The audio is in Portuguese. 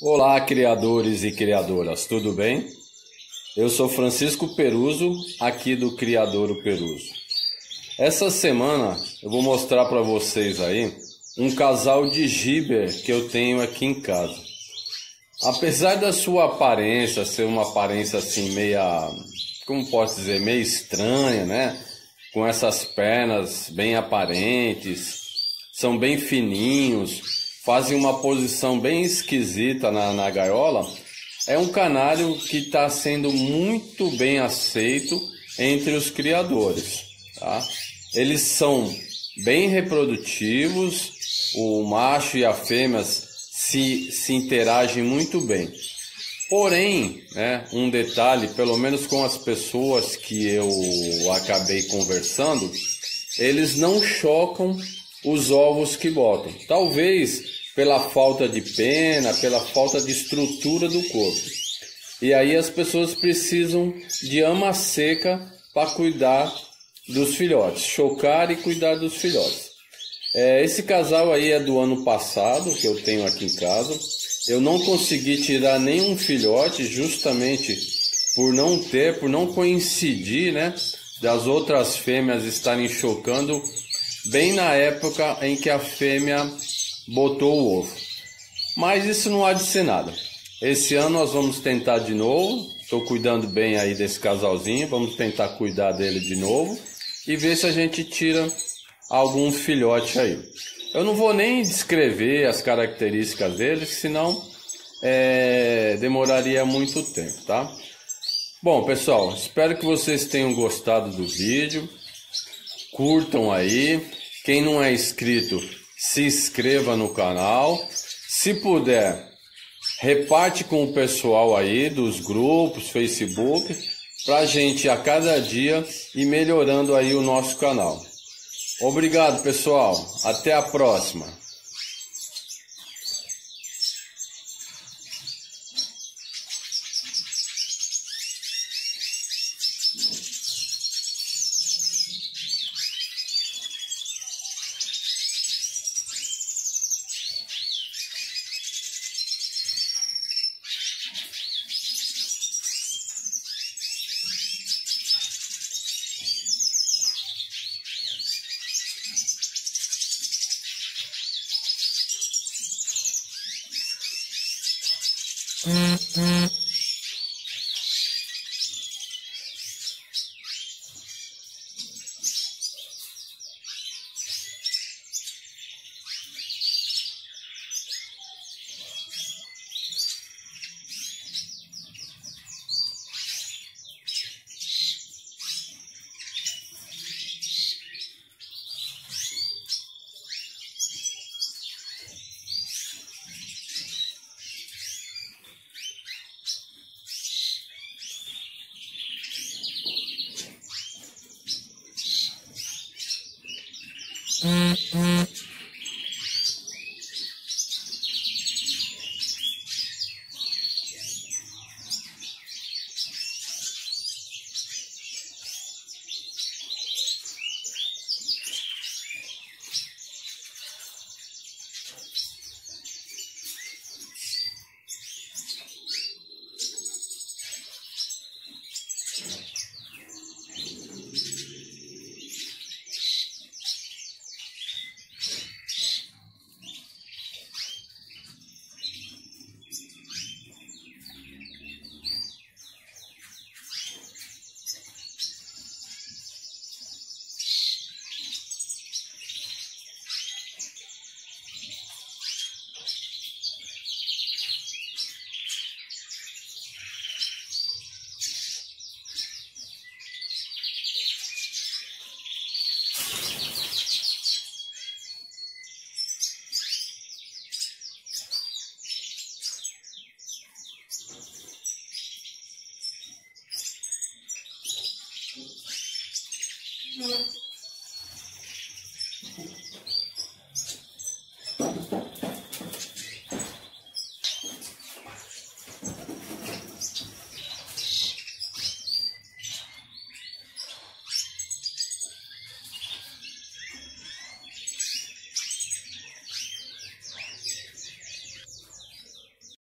Olá, criadores e criadoras, tudo bem? Eu sou Francisco Peruzzo, aqui do Criadouro Peruzzo. Essa semana eu vou mostrar para vocês aí um casal de giber que eu tenho aqui em casa. Apesar da sua aparência ser uma aparência assim meia, como posso dizer, meio estranha, né? Com essas pernas bem aparentes, são bem fininhos, fazem uma posição bem esquisita na gaiola. É um canário que está sendo muito bem aceito entre os criadores, tá? Eles são bem reprodutivos, o macho e a fêmea se interagem muito bem. Porém, né, um detalhe, pelo menos com as pessoas que eu acabei conversando, eles não chocam os ovos que botam. Talvez pela falta de pena, pela falta de estrutura do corpo. E aí as pessoas precisam de ama seca para cuidar dos filhotes, chocar e cuidar dos filhotes. Esse casal aí é do ano passado, que eu tenho aqui em casa. Eu não consegui tirar nenhum filhote justamente por não coincidir, né, das outras fêmeas estarem chocando bem na época em que a fêmea botou o ovo. Mas isso não há de ser nada. Esse ano nós vamos tentar de novo. Estou cuidando bem aí desse casalzinho. Vamos tentar cuidar dele de novo e ver se a gente tira algum filhote aí. Eu não vou nem descrever as características dele, senão demoraria muito tempo, tá? Bom, pessoal, espero que vocês tenham gostado do vídeo. Curtam aí. Quem não é inscrito, se inscreva no canal. Se puder, reparte com o pessoal aí dos grupos, Facebook, pra gente a cada dia ir melhorando aí o nosso canal. Obrigado, pessoal. Até a próxima.